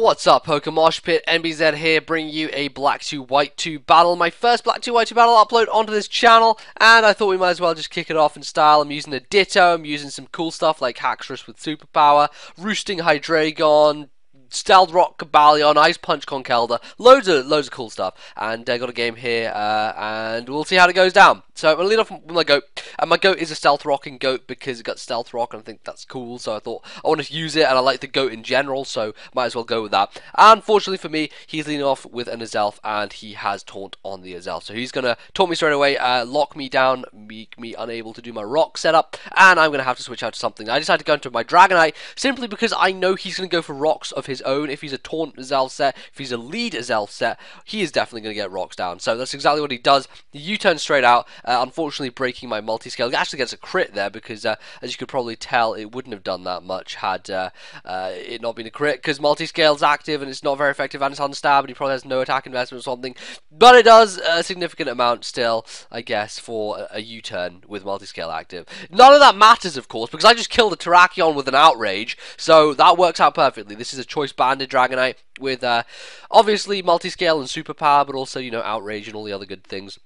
What's up, PokeMoshPit? NBZ here, bringing you a Black 2 White 2 battle. My first Black 2 White 2 battle upload onto this channel, and I thought we might as well just kick it off in style. I'm using a Ditto, I'm using some cool stuff like Haxorus with Superpower, Roosting Hydreigon, Stealth Rock, Cabalion, Ice Punch, Conkelda, loads of cool stuff, and I got a game here, and we'll see how it goes down. So I'm going to lead off with my goat, and my goat is a Stealth Rocking goat because it got Stealth Rock, and I think that's cool, so I thought I want to use it, and I like the goat in general, so might as well go with that. Unfortunately for me, he's leading off with an Azelf, and he has Taunt on the Azelf, so he's going to taunt me straight away, lock me down, make me unable to do my rock setup, and I'm going to have to switch out to something. I decided to go into my Dragonite, simply because I know he's going to go for rocks of his own. If he's a taunt Azelf set, if he's a lead Azelf set, he is definitely going to get rocks down. So that's exactly what he does. The U-turn straight out, unfortunately breaking my multiscale. It actually gets a crit there because, as you could probably tell, it wouldn't have done that much had it not been a crit, because multiscale's active and it's not very effective and it's on stab and he probably has no attack investment or something. But it does a significant amount still, I guess, for a U-turn with multiscale active. None of that matters, of course, because I just killed a Terrakion with an Outrage, so that works out perfectly. This is a choice banded Dragonite with obviously multiscale and superpower, but also, you know, outrage and all the other good things.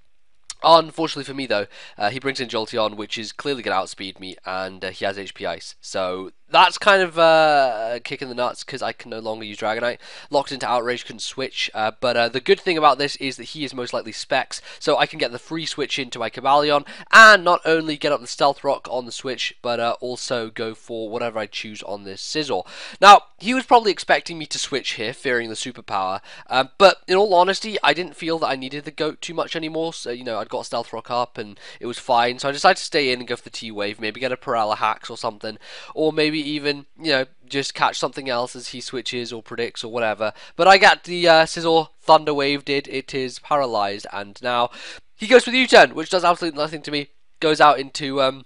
Unfortunately for me, though, he brings in Jolteon, which is clearly going to outspeed me, and he has HP Ice, so that's kind of a kick in the nuts because I can no longer use Dragonite. Locked into Outrage, couldn't switch, but the good thing about this is that he is most likely Specs, so I can get the free switch into my Cabalion, and not only get up the Stealth Rock on the switch, but also go for whatever I choose on this Scizor. Now, he was probably expecting me to switch here, fearing the superpower, but in all honesty, I didn't feel that I needed the goat too much anymore, so, you know, I'd got Stealth Rock up, and it was fine, so I decided to stay in and go for the T-Wave, maybe get a Parala Hax or something, or maybe even, you know, just catch something else as he switches or predicts or whatever. But I got the Scizor Thunder Wave did. It is paralyzed, and now he goes for the U-turn, which does absolutely nothing to me. Goes out into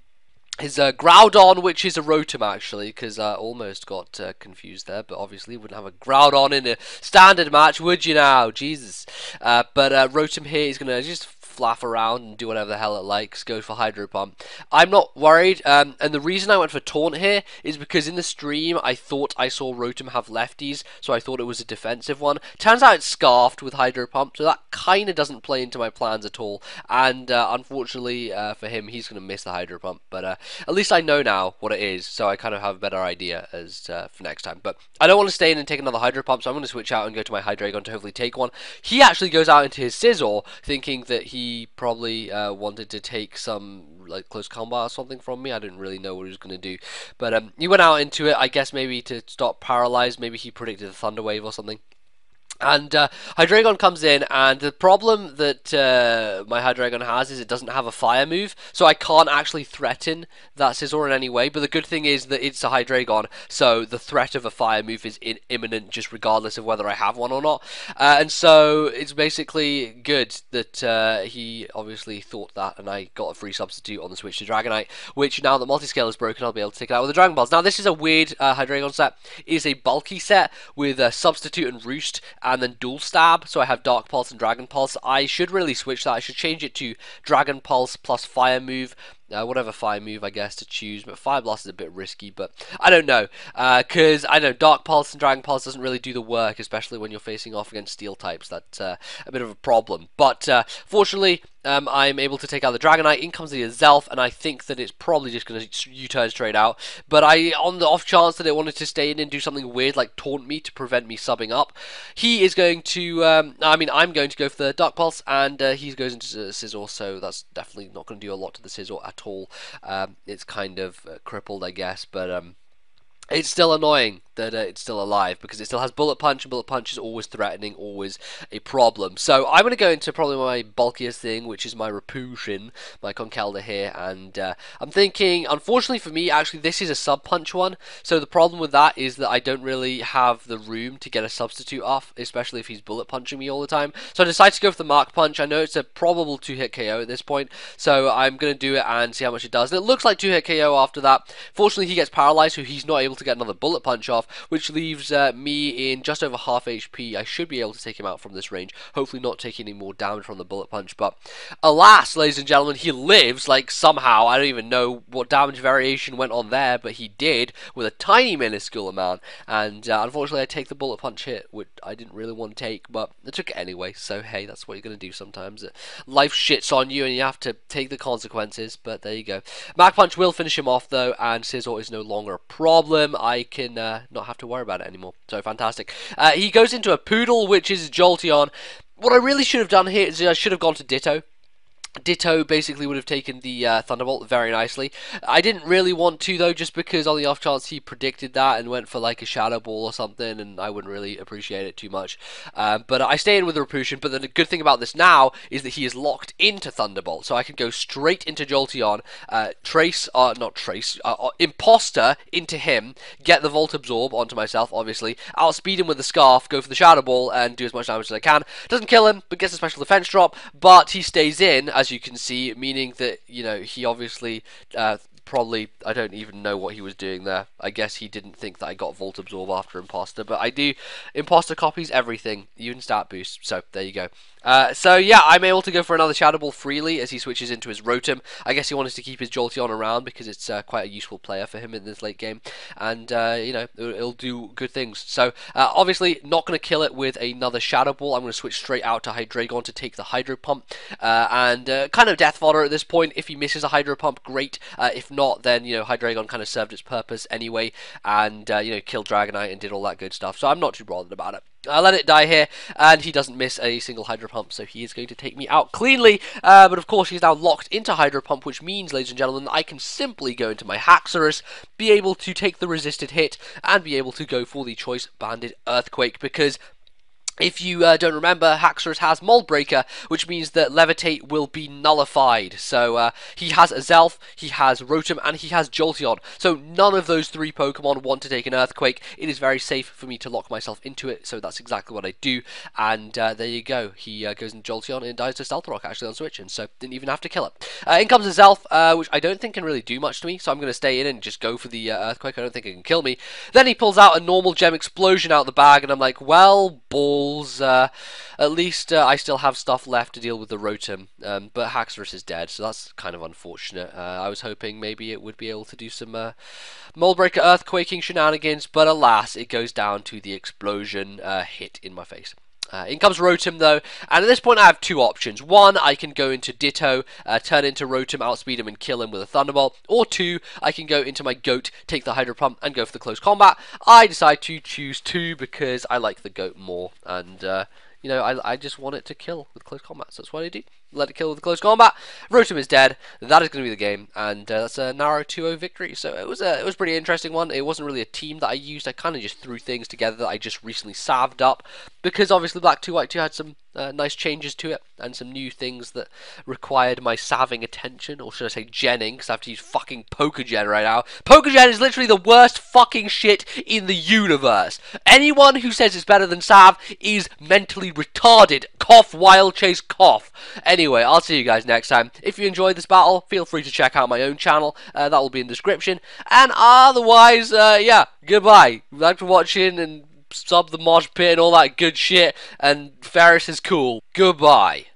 his Groudon, which is a Rotom, actually, because I almost got confused there, but obviously wouldn't have a Groudon in a standard match, would you now? Jesus. But Rotom here is going to just flaff around and do whatever the hell it likes, go for Hydro Pump. I'm not worried, and the reason I went for Taunt here is because in the stream I thought I saw Rotom have lefties, so I thought it was a defensive one. Turns out it's scarfed with Hydro Pump, so that kind of doesn't play into my plans at all, and unfortunately for him, he's going to miss the Hydro Pump, but at least I know now what it is, so I kind of have a better idea as for next time. But I don't want to stay in and take another Hydro Pump, so I'm going to switch out and go to my Hydreigon to hopefully take one. He actually goes out into his Scizor, thinking that he probably wanted to take some like close combat or something from me. I didn't really know what he was going to do, but he went out into it, I guess, maybe to stop paralyzed. Maybe he predicted a thunder wave or something. And Hydreigon comes in, and the problem that my Hydreigon has is it doesn't have a fire move, so I can't actually threaten that Scizor in any way, but the good thing is that it's a Hydreigon, so the threat of a fire move is imminent, just regardless of whether I have one or not, and so it's basically good that he obviously thought that, and I got a free substitute on the switch to Dragonite, which now that multiscale is broken, I'll be able to take it out with the Dragon Balls. Now this is a weird Hydreigon set. It's a bulky set with a substitute and roost, and then dual stab, so I have Dark Pulse and Dragon Pulse. I should really switch that. I should change it to Dragon Pulse plus fire move, whatever fire move I guess to choose, but fire blast is a bit risky, but I don't know, because I know Dark Pulse and Dragon Pulse doesn't really do the work, especially when you're facing off against steel types. That's a bit of a problem, but fortunately I'm able to take out the Dragonite. In comes the Azelf, and I think that it's probably just going to U-turn straight out, but I, on the off chance that it wanted to stay in and do something weird like taunt me to prevent me subbing up, he is going to I'm going to go for the Dark Pulse, and he goes into Scizor, so that's definitely not going to do a lot to the Scizor at all. It's kind of crippled, I guess, but it's still annoying that it's still alive because it still has bullet punch, and bullet punch is always threatening, always a problem. So I'm going to go into probably my bulkiest thing, which is my Rapution, my Conkelda here, and I'm thinking, unfortunately for me, actually this is a sub punch one, so the problem with that is that I don't really have the room to get a substitute off, especially if he's bullet punching me all the time, so I decide to go for the Mark Punch. I know it's a probable 2-hit KO at this point, so I'm going to do it and see how much it does, and it looks like 2-hit KO after that. Fortunately he gets paralyzed, so he's not able able to get another bullet punch off, which leaves me in just over half HP. I should be able to take him out from this range, hopefully not taking any more damage from the bullet punch, but alas, ladies and gentlemen, he lives, like, somehow. I don't even know what damage variation went on there, but he did, with a tiny minuscule amount, and unfortunately I take the bullet punch hit, which I didn't really want to take, but I took it anyway, so hey, that's what you're going to do sometimes. Life shits on you and you have to take the consequences, but there you go. Mac Punch will finish him off though, and Scizor is no longer a problem. I can not have to worry about it anymore, so fantastic. He goes into a Poodle, which is Jolteon. What I really should have done here is I should have gone to Ditto. Ditto basically would have taken the Thunderbolt very nicely. I didn't really want to though, just because on the off chance he predicted that and went for like a Shadow Ball or something, and I wouldn't really appreciate it too much. But I stay in with the Rapotion, but then the good thing about this now is that he is locked into Thunderbolt, so I can go straight into Jolteon, Imposter into him, get the Volt Absorb onto myself, obviously, outspeed him with the Scarf, go for the Shadow Ball, and do as much damage as I can. Doesn't kill him, but gets a special defense drop, but he stays in, as you can see, meaning that, you know, he obviously probably, I don't even know what he was doing there. I guess he didn't think that I got Volt Absorb after Imposter, but I do. Imposter copies everything, even stat boost, so there you go. So yeah, I'm able to go for another Shadow Ball freely as he switches into his Rotom. I guess he wanted to keep his Jolteon around because it's quite a useful player for him in this late game, and you know, it'll do good things. So obviously not going to kill it with another Shadow Ball. I'm going to switch straight out to Hydreigon to take the Hydro Pump, and kind of death fodder at this point. If he misses a Hydro Pump, great. If not, then, you know, Hydreigon kind of served its purpose anyway, and you know, killed Dragonite and did all that good stuff, so I'm not too bothered about it. I let it die here, and he doesn't miss a single Hydro Pump, so he is going to take me out cleanly. But of course, he's now locked into Hydro Pump, which means, ladies and gentlemen, that I can simply go into my Haxorus, be able to take the resisted hit, and be able to go for the Choice Banded Earthquake, because if you don't remember, Haxorus has Mold Breaker, which means that Levitate will be nullified. So he has Azelf, he has Rotom, and he has Jolteon. So none of those three Pokemon want to take an Earthquake. It is very safe for me to lock myself into it, so that's exactly what I do. And there you go. He goes into Jolteon and dies to Stealth Rock, actually, on Switch, and so didn't even have to kill it. In comes Azelf, which I don't think can really do much to me, so I'm going to stay in and just go for the Earthquake. I don't think it can kill me. Then he pulls out a normal Gem Explosion out of the bag, and I'm like, well, balls. At least I still have stuff left to deal with the Rotom, but Haxorus is dead, so that's kind of unfortunate. I was hoping maybe it would be able to do some Moldbreaker Earthquaking shenanigans, but alas, it goes down to the explosion hit in my face. In comes Rotom though, and at this point I have two options. One, I can go into Ditto, turn into Rotom, outspeed him and kill him with a Thunderbolt, or two, I can go into my Goat, take the Hydro Pump and go for the close combat. I decide to choose two because I like the Goat more, and you know, I just want it to kill with close combat, so that's what I do. Let it kill with close combat. Rotom is dead. That is going to be the game, and that's a narrow 2-0 victory. So it was a pretty interesting one. It wasn't really a team that I used. I kind of just threw things together that I just recently salved up, because obviously Black 2 White 2 had some nice changes to it and some new things that required my salving attention, or should I say genning, because I have to use fucking Pokegen right now. Pokegen is literally the worst fucking shit in the universe. Anyone who says it's better than salve is mentally retarded. Cough, wild chase, cough. Anyway, I'll see you guys next time. If you enjoyed this battle, feel free to check out my own channel. That will be in the description. And otherwise, yeah, goodbye. Thanks for watching, and sub the Mosh Pit and all that good shit. And Ferris is cool. Goodbye.